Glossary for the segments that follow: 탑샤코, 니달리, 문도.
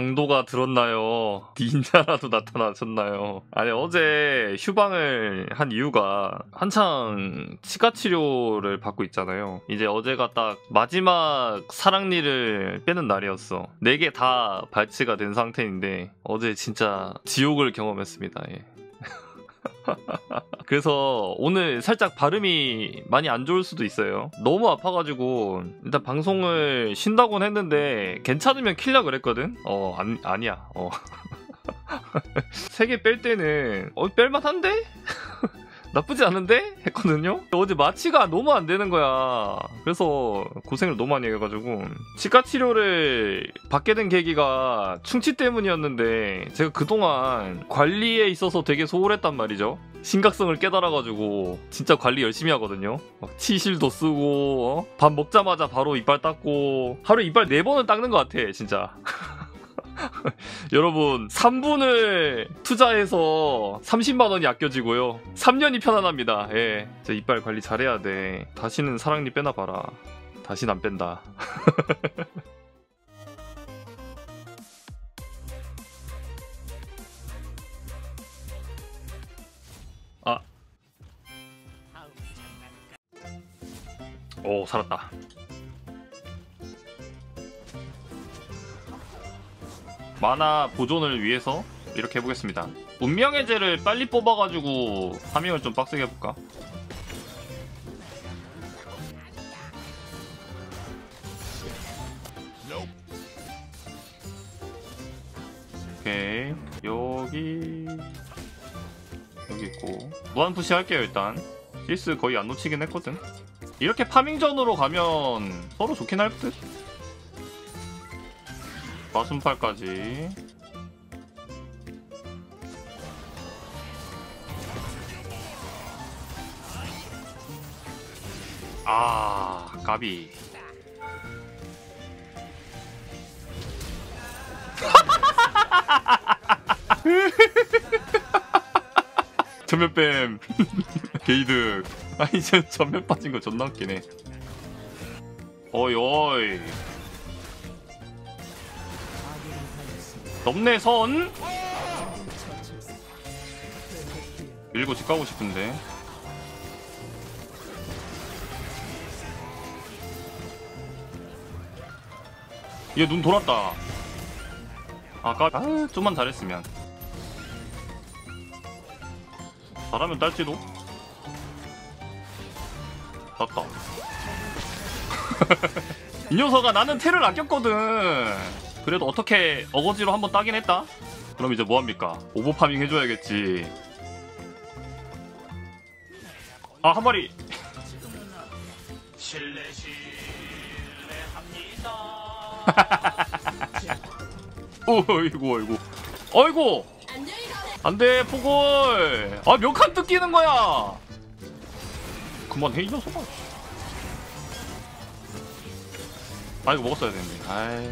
강도가 들었나요? 닌자라도 나타나셨나요? 아니 어제 휴방을 한 이유가 한창 치과치료를 받고 있잖아요. 이제 어제가 딱 마지막 사랑니를 빼는 날이었어. 4개 다 발치가 된 상태인데 어제 진짜 지옥을 경험했습니다. 예. 그래서 오늘 살짝 발음이 많이 안 좋을 수도 있어요. 너무 아파가지고 일단 방송을 쉰다고는 했는데 괜찮으면 킬라 그랬거든? 아니야. 3개 뺄 때는 뺄만한데? 나쁘지 않은데? 했거든요? 어제 마취가 너무 안 되는 거야. 그래서 고생을 너무 많이 해가지고 치과치료를 받게 된 계기가 충치 때문이었는데 제가 그동안 관리에 있어서 되게 소홀했단 말이죠. 심각성을 깨달아가지고 진짜 관리 열심히 하거든요. 막 치실도 쓰고 밥 먹자마자 바로 이빨 닦고 하루 이빨 4번은 닦는 것 같아 진짜. 여러분 3분을 투자해서 30만원이 아껴지고요. 3년이 편안합니다. 예, 제 이빨 관리 잘해야 돼. 다시는 사랑니 빼놔봐라. 다시는 안 뺀다. 오 살았다. 만화 보존을 위해서 이렇게 해보겠습니다. 운명의 재를 빨리 뽑아가지고 파밍을 좀 빡세게 해볼까? 오케이. 여기 있고 무한푸시 할게요. 일단 실수 거의 안 놓치긴 했거든. 이렇게 파밍전으로 가면 서로 좋긴 할 듯? 마순팔까지 아 까비. 전멸뱀 게이드. 아니 저 전멸 빠진 거 존나 웃기네. 어이 어이 넘네 선! 밀고 집 가고 싶은데 얘 눈 돌았다. 아까 좀만 잘했으면. 잘하면 딸지도? 땄다. 이 녀석아 나는 테를 아꼈거든. 그래도 어떻게 어거지로 한번 따긴 했다? 그럼 이제 뭐합니까? 오버파밍 해줘야겠지. 아 한 마리. 어이구 어이구 어이구 안돼 포골. 아 몇 칸 뜯기는 거야. 그만해 이 녀석아. 아 이거 먹었어야 되는데. 아이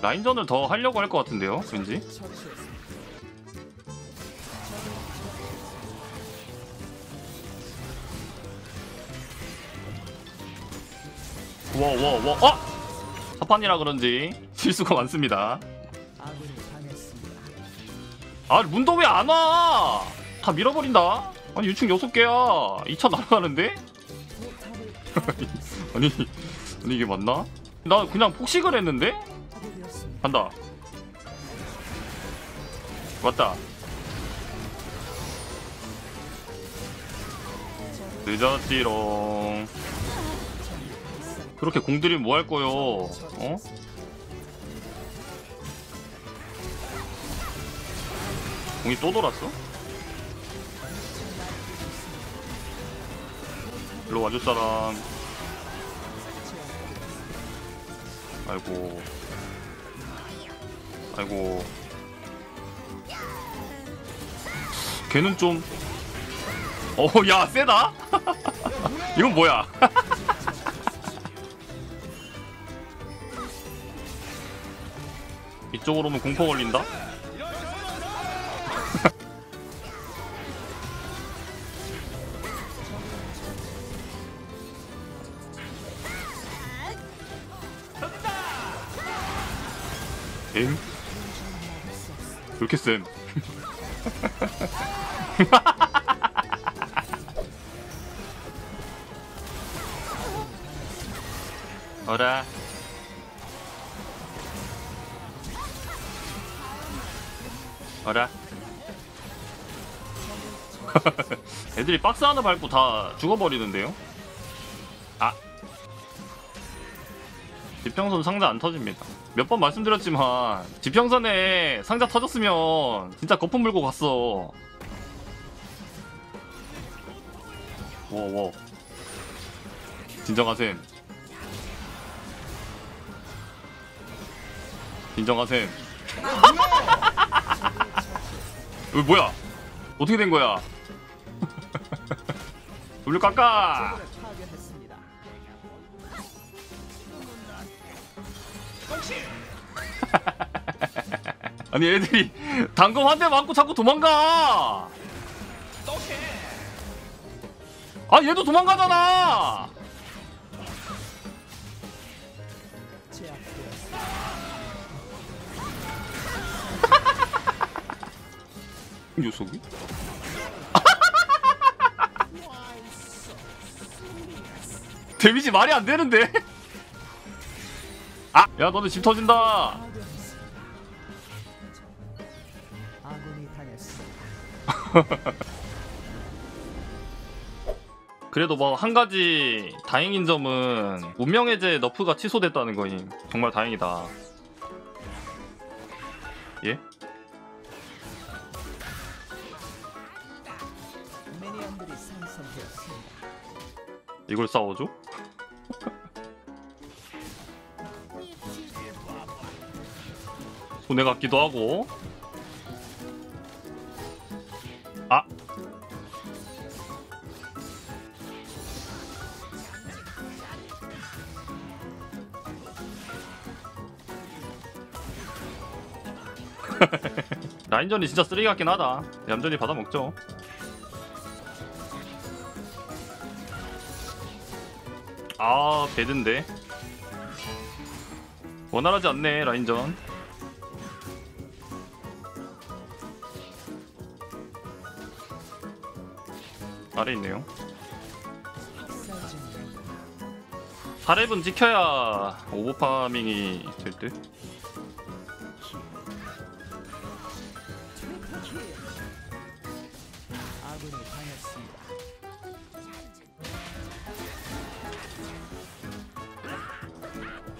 라인전을 더 하려고 할 것 같은데요, 왠지? 와와와 어! 사판이라 그런지 실수가 많습니다. 아 문도 왜 안 와? 다 밀어버린다. 아니 유충 6개야 2차 날아가는데? 아니 이게 맞나? 나 그냥 폭식을 했는데? 간다. 왔다. 늦었지롱. 그렇게 공들이면 뭐 할 거요? 어? 공이 또 돌았어? 일로 와줄 사람. 아이고. 아이고 걔는 좀 야 세다. 이건 뭐야. 이쪽으로 오면 공포 걸린다. 엥? 그렇게 쌤. 어라. 어라. 애들이 박스 하나 밟고 다 죽어버리는데요? 아. 지평선 상자 안 터집니다. 몇 번 말씀드렸지만 지평선에 상자 터졌으면 진짜 거품 물고 갔어. 워워. 진정하셈. 진정하셈. 이거 뭐야? 어떻게 된 거야? 돌려 깎아! 아니 애들이 단검 한 대 맞고 자꾸 도망가! 아 얘도 도망가잖아! 녀석이? 데미지 말이 안 되는데? 아! 야 너네 집 터진다! 그래도 뭐 한 가지 다행인 점은 운명 해제 너프가 취소됐다는 거임. 정말 다행이다. 예? 이걸 싸워줘? 손해 같기도 하고. 아! 라인전이 진짜 쓰레기 같긴 하다. 얌전히 받아먹죠. 아, 배든데. 원활하지 않네, 라인전. 아래 있네요. 4렙은 지켜야 오버파밍이 될 듯.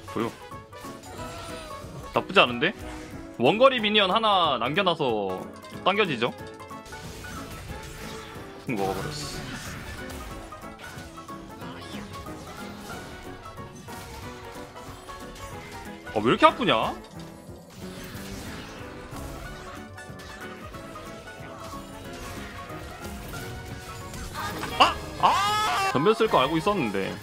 보여. 나쁘지 않은데? 원거리 미니언 하나 남겨놔서 당겨지죠? 먹어버렸어. 아, 왜 이렇게 아프냐? 아! 아! 전멸 쓸 거 알고 있었는데.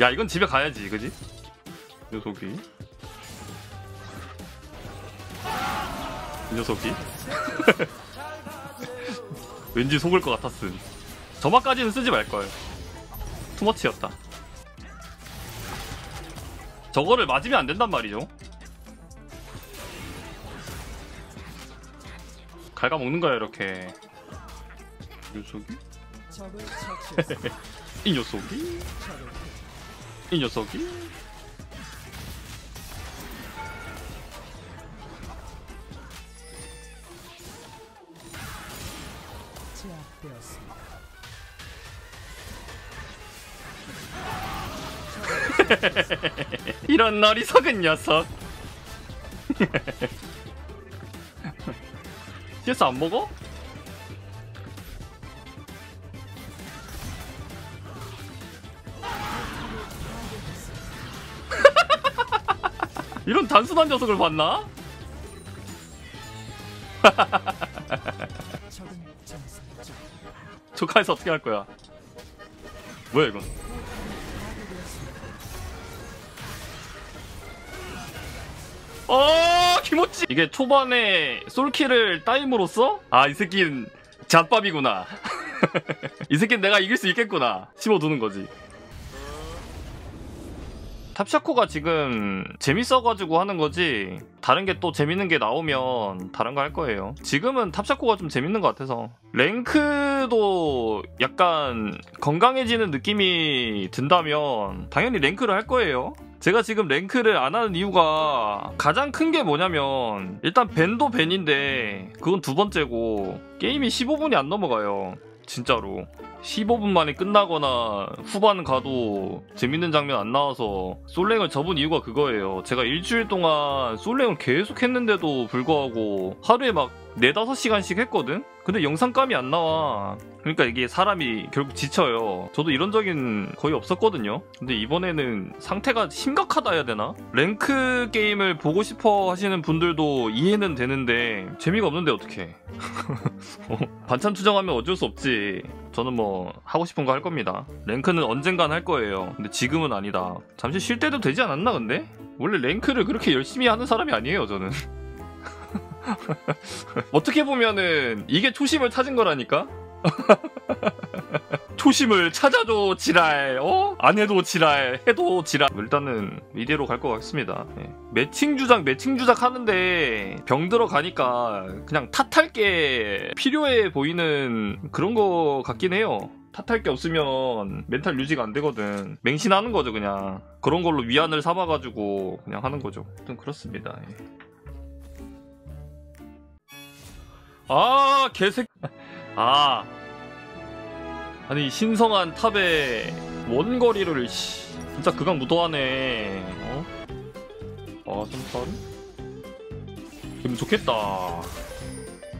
야 이건 집에 가야지, 그지? 녀석이. 녀석이. 왠지 속을 것 같았음. 저마까지는 쓰지 말걸. 투머치였다. 저거를 맞으면 안 된단 말이죠. 갉아먹는 거야 이렇게. 녀석이? 이 녀석이? 이 녀석이? 제압되었습니다. 이런 어리석은 녀석. CS 안 먹어? 이런 단순한 녀석을 봤나? 조카에서 어떻게 할 거야? 뭐야 이건? 어! 티모치! 이게 초반에 솔킬을 따임으로써? 아, 이 새끼는 잣밥이구나. 이 새끼는 내가 이길 수 있겠구나. 심어두는 거지. 탑샤코가 지금 재밌어가지고 하는 거지 다른 게 또 재밌는 게 나오면 다른 거 할 거예요. 지금은 탑샤코가 좀 재밌는 것 같아서. 랭크도 약간 건강해지는 느낌이 든다면 당연히 랭크를 할 거예요. 제가 지금 랭크를 안 하는 이유가 가장 큰 게 뭐냐면 일단 밴도 밴인데 그건 두 번째고 게임이 15분이 안 넘어가요. 진짜로 15분 만에 끝나거나 후반 가도 재밌는 장면 안 나와서 솔랭을 접은 이유가 그거예요. 제가 일주일 동안 솔랭을 계속 했는데도 불구하고 하루에 막 4-5시간씩 했거든? 근데 영상감이 안 나와. 그러니까 이게 사람이 결국 지쳐요. 저도 이런 적은 거의 없었거든요. 근데 이번에는 상태가 심각하다 해야 되나? 랭크 게임을 보고 싶어 하시는 분들도 이해는 되는데 재미가 없는데 어떡해. 반찬 투정하면 어쩔 수 없지. 저는 뭐 하고 싶은 거 할 겁니다. 랭크는 언젠간 할 거예요. 근데 지금은 아니다. 잠시 쉴 때도 되지 않았나 근데? 원래 랭크를 그렇게 열심히 하는 사람이 아니에요 저는. 어떻게 보면은 이게 초심을 찾은 거라니까? 초심을 찾아도 지랄, 어? 안 해도 지랄, 해도 지랄. 일단은 이대로 갈 것 같습니다. 예. 매칭 주작 하는데 병 들어가니까 그냥 탓할 게 필요해 보이는 그런 거 같긴 해요. 탓할 게 없으면 멘탈 유지가 안 되거든. 맹신하는 거죠 그냥. 그런 걸로 위안을 삼아가지고 그냥 하는 거죠. 좀 그렇습니다. 예. 아 개새끼. 아 아니 신성한 탑에 원거리를 진짜 그강 무도하네. 어? 아 점프하루? 그럼 좋겠다.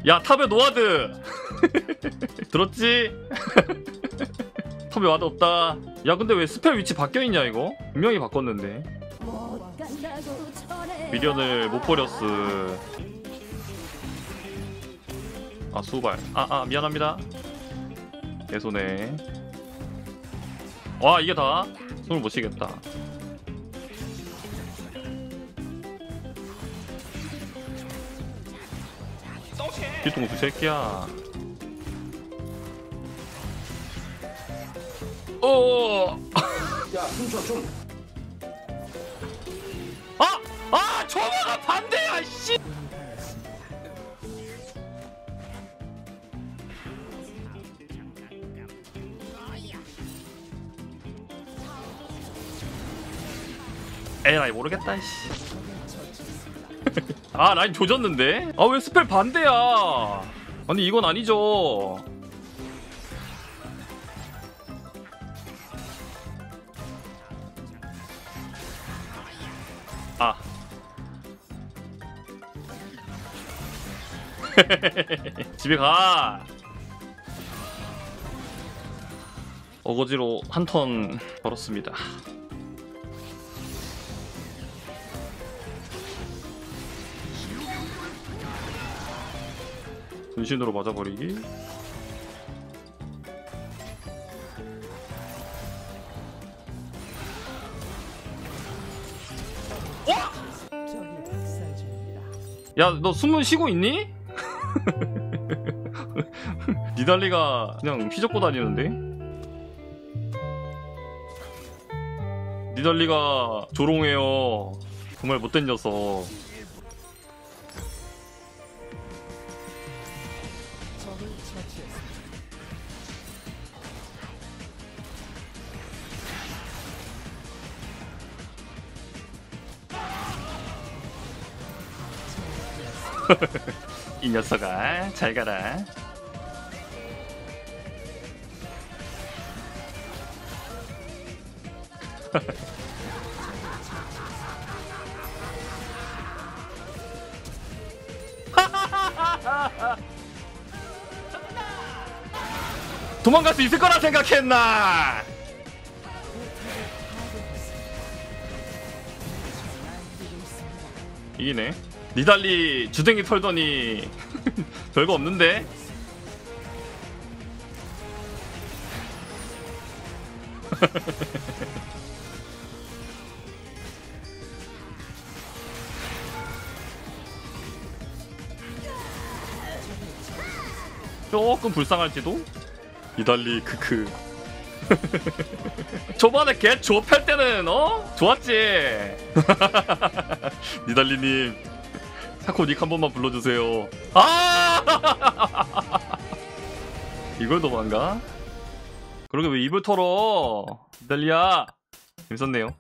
야 탑에 노아드. 들었지? 탑에 와드 없다. 야 근데 왜 스펠 위치 바뀌어있냐 이거? 분명히 바꿨는데 미련을 못 버렸어. 아 수발 아 미안합니다. 내 손에 와 이게 다? 손을 못 쉬겠다. 뒤통수 새끼야. 어어 야 숨 쉬어 좀. 아 초보가 반대야 씨. 에라이 모르겠다 씨. 아 라인 조졌는데? 아 왜 스펠 반대야. 아니 이건 아니죠. 아 집에 가. 어거지로 한 턴 벌었습니다. 분신으로 맞아버리기. 야, 너 숨은 쉬고 있니? 니달리가 그냥 휘젓고 다니는데? 니달리가 조롱해요. 정말 못된 녀석. 이 녀석아 잘 가라. 도망갈 수 있을 거라 생각했나? 이기네. 니달리 주댕이 털더니 별거 없는데? 조금 불쌍할지도? 니달리 크크. 초반에 개 조팰 때는 좋았지. 니달리님 사코 닉 한 번만 불러주세요. 아! 이걸 도망가? 그러게 왜 입을 털어? 니달리야. 재밌었네요.